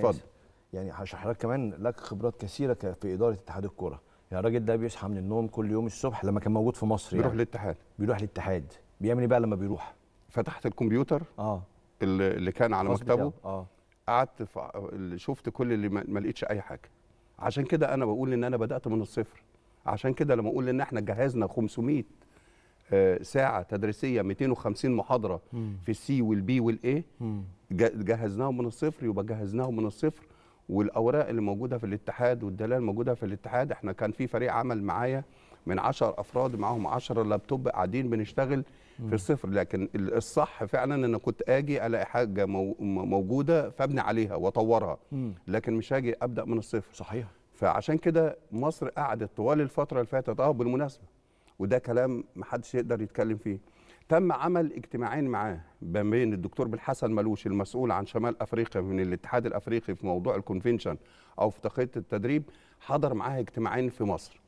انا اسف. يعني حضرتك كمان لك خبرات كثيره في اداره اتحاد الكوره، يعني الراجل ده بيصحى من النوم كل يوم الصبح لما كان موجود في مصر، بيروح يعني بيروح للاتحاد بيعمل ايه بقى لما بيروح؟ فتحت الكمبيوتر اللي كان على مكتبه، قعدت شفت كل اللي ما لقيتش اي حاجه. عشان كده انا بقول ان انا بدات من الصفر، عشان كده لما اقول ان احنا جهزنا 500 ساعه تدريسيه 250 محاضره في السي والبي والاي، جهزناهم من الصفر، يبقى جهزناهم من الصفر. والاوراق اللي موجوده في الاتحاد والدلال موجوده في الاتحاد. احنا كان في فريق عمل معايا من 10 افراد، معاهم 10 لابتوب قاعدين بنشتغل في الصفر. لكن الصح فعلا ان انا كنت اجي الاقي حاجه موجوده فابني عليها واطورها، لكن مش هاجي ابدا من الصفر. صحيح. فعشان كده مصر قعدت طوال الفتره اللي فاتت بالمناسبه، وده كلام محدش يقدر يتكلم فيه، تم عمل اجتماعين معاه ما بين الدكتور بلحسن ملوش المسؤول عن شمال افريقيا من الاتحاد الافريقي في موضوع الكونفنشن او في تخطيط التدريب، حضر معاه اجتماعين في مصر.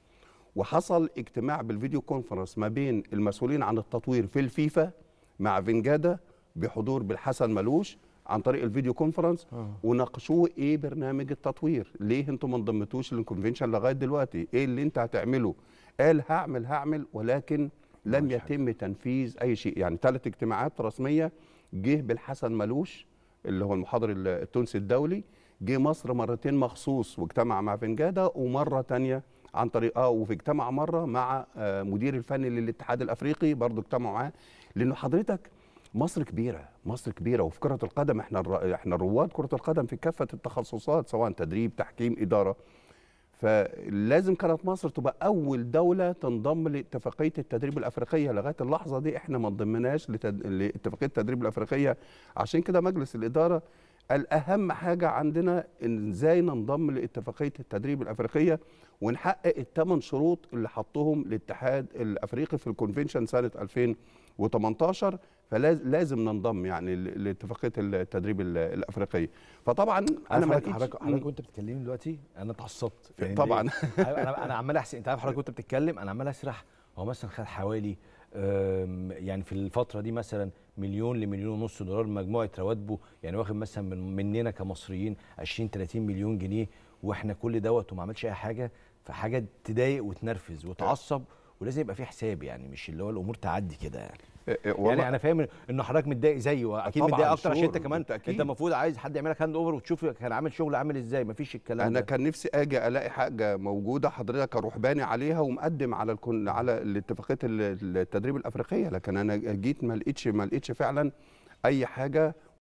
وحصل اجتماع بالفيديو كونفرنس ما بين المسؤولين عن التطوير في الفيفا مع فينجادا بحضور بلحسن ملوش عن طريق الفيديو كونفرنس، وناقشوه ايه برنامج التطوير، ليه انتم ما انضمتوش للكونفنشن لغايه دلوقتي، ايه اللي انت هتعمله؟ قال هعمل ولكن لم يتم تنفيذ اي شيء. يعني 3 اجتماعات رسميه. جه بالحسن ملوش اللي هو المحاضر التونسي الدولي، جه مصر مرتين مخصوص واجتمع مع فنجادا، ومره ثانيه عن طريق وفي اجتمع مره مع مدير الفني للاتحاد الافريقي برضه اجتمعوا معاه. لانه حضرتك مصر كبيره، مصر كبيره، وفي كره القدم احنا رواد كره القدم في كافه التخصصات سواء تدريب تحكيم اداره، فلازم كانت مصر تبقى أول دولة تنضم لاتفاقية التدريب الأفريقية. لغاية اللحظة دي إحنا ما انضمناش لاتفاقية التدريب الأفريقية. عشان كده مجلس الإدارة الأهم حاجة عندنا إن إزاي ننضم لاتفاقية التدريب الأفريقية ونحقق ال8 شروط اللي حطهم الاتحاد الأفريقي في الكونفنشن سنة 2018، فلازم ننضم يعني لاتفاقيه التدريب الافريقيه. فطبعا انا ما حضرتك وانت بتتكلمي دلوقتي انا اتعصبت يعني طبعا. انا عمال احسب، انت عارف حضرتك وانت بتتكلم انا عمال اسرح. هو مثلا خد حوالي يعني في الفتره دي مثلا مليون لمليون ونص دولار مجموعه رواتبه، يعني واخد مثلا مننا كمصريين 20-30 مليون جنيه، واحنا كل دوت وما عملش اي حاجه. فحاجه تضايق وتنرفز وتعصب، ولازم يبقى في حساب، يعني مش اللي هو الامور تعدي كده يعني. يعني انا فاهم ان حضرتك متضايق زيه، واكيد متضايق اكتر عشان انت كمان انت المفروض عايز حد يعمل لك هاند اوفر وتشوف كان عامل شغل عامل ازاي. مفيش الكلام ده. كان نفسي اجي الاقي حاجه موجوده حضرتك اروح باني عليها ومقدم على اتفاقيه التدريب الافريقيه، لكن انا جيت ما لقيتش فعلا اي حاجه